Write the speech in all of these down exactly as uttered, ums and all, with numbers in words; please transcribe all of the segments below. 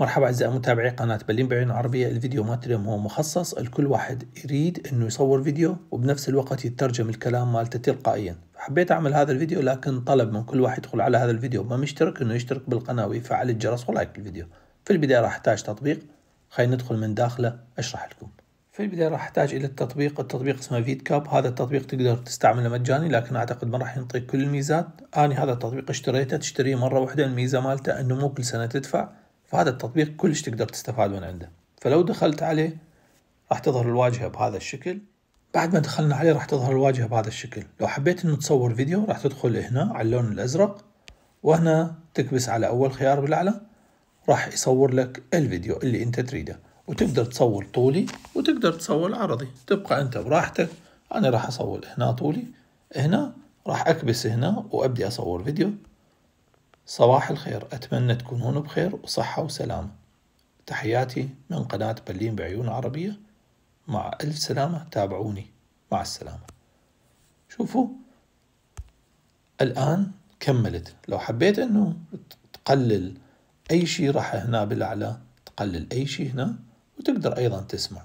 مرحبا أعزائي متابعي قناة بلين بعيون عربية. الفيديو مالت اليوم هو مخصص الكل واحد يريد انه يصور فيديو وبنفس الوقت يترجم الكلام مالته تلقائيا. حبيت اعمل هذا الفيديو لكن طلب من كل واحد يدخل على هذا الفيديو ما مشترك انه يشترك بالقناة ويفعل الجرس ولايك الفيديو. في البداية راح احتاج تطبيق، خلينا ندخل من داخله اشرح لكم. في البداية راح احتاج الى التطبيق، التطبيق اسمه فيدكاب. هذا التطبيق تقدر تستعمله مجاني لكن اعتقد ما راح ينطيك كل الميزات. انا هذا التطبيق اشتريته، تشتريه مرة واحدة، الميزة مالته انه مو كل سنة تدفع. فهذا التطبيق كلش تقدر تستفاد من عنده. فلو دخلت عليه راح تظهر الواجهة بهذا الشكل. بعد ما دخلنا عليه راح تظهر الواجهة بهذا الشكل. لو حبيت انه تصور فيديو راح تدخل هنا على اللون الازرق، وهنا تكبس على اول خيار بالاعلى راح يصور لك الفيديو اللي انت تريده، وتقدر تصور طولي وتقدر تصور عرضي، تبقى انت براحتك. انا راح اصور هنا طولي، هنا راح اكبس هنا وابدي اصور فيديو. صباح الخير، أتمنى تكونون بخير وصحة وسلامة. تحياتي من قناة بلين بعيون عربية، مع ألف سلامة، تابعوني، مع السلامة. شوفوا الآن كملت. لو حبيت أنه تقلل أي شيء راح هنا بالأعلى تقلل أي شيء هنا، وتقدر أيضا تسمع،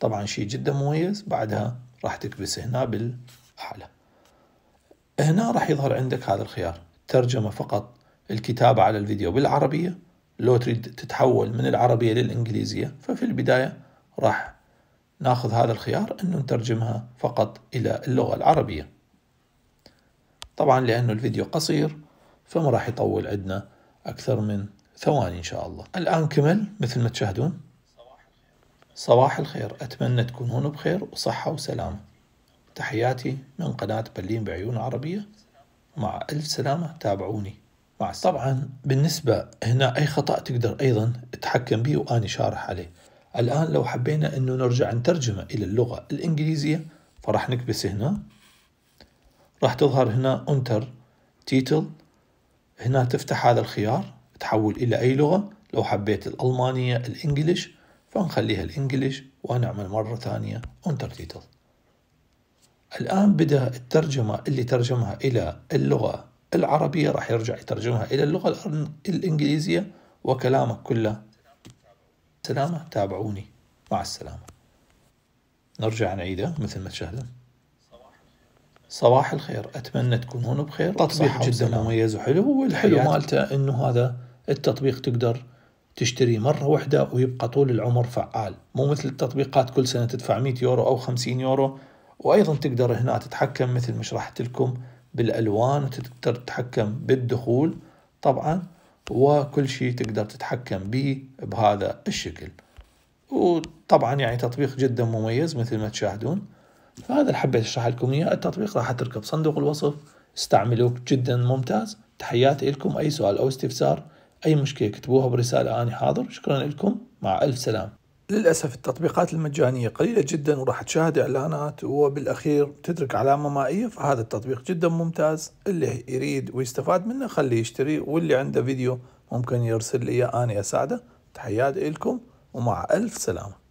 طبعا شيء جدا مميز. بعدها راح تكبس هنا بالأعلى، هنا راح يظهر عندك هذا الخيار، ترجمة فقط، الكتابة على الفيديو بالعربية. لو تريد تتحول من العربية للإنجليزية ففي البداية راح ناخذ هذا الخيار أنه نترجمها فقط إلى اللغة العربية. طبعا لأنه الفيديو قصير فما راح يطول عندنا أكثر من ثواني إن شاء الله. الآن كمل مثل ما تشاهدون. صباح الخير، أتمنى تكونون بخير وصحة وسلامة. تحياتي من قناة بلين بعيون عربية، مع ألف سلامة، تابعوني، مع السلامة. طبعا بالنسبة هنا أي خطأ تقدر أيضا تتحكم به وأنا شارح عليه. الآن لو حبينا أنه نرجع نترجمه إلى اللغة الإنجليزية فراح نكبس هنا، راح تظهر هنا أنتر تيتل، هنا تفتح هذا الخيار تحول إلى أي لغة. لو حبيت الألمانية الإنجليش فنخليها الإنجليش ونعمل مرة ثانية أنتر تيتل. الآن بدأ الترجمة اللي ترجمها إلى اللغة العربية راح يرجع يترجمها إلى اللغة الإنجليزية، وكلامك كله سلامة، تابعوني، مع السلامة. نرجع نعيده مثل ما تشاهدون. صباح الخير، أتمنى تكونون بخير. تطبيق جدا مميز وحلو، والحلو مالته إنه هذا التطبيق تقدر تشتري مرة واحدة ويبقى طول العمر فعال، مو مثل التطبيقات كل سنة تدفع مئة يورو أو خمسين يورو. وأيضا تقدر هنا تتحكم مثل ما شرحت لكم بالألوان، وتقدر تتحكم بالدخول طبعا، وكل شيء تقدر تتحكم به بهذا الشكل. وطبعا يعني تطبيق جدا مميز مثل ما تشاهدون. فهذا اللي حبيت أشرح لكم إياه. التطبيق راح أتركه بصندوق الوصف، استعملوه جدا ممتاز. تحياتي لكم، أي سؤال أو استفسار أي مشكلة اكتبوها برسالة، أنا حاضر. شكرا لكم، مع ألف سلامة. للأسف التطبيقات المجانية قليلة جدا وراح تشاهد إعلانات وبالأخير تترك علامة مائية. فهذا التطبيق جدا ممتاز، اللي يريد ويستفاد منه خليه يشتري، واللي عنده فيديو ممكن يرسل لي إياه أنا أساعده. تحياتي لكم ومع ألف سلامة.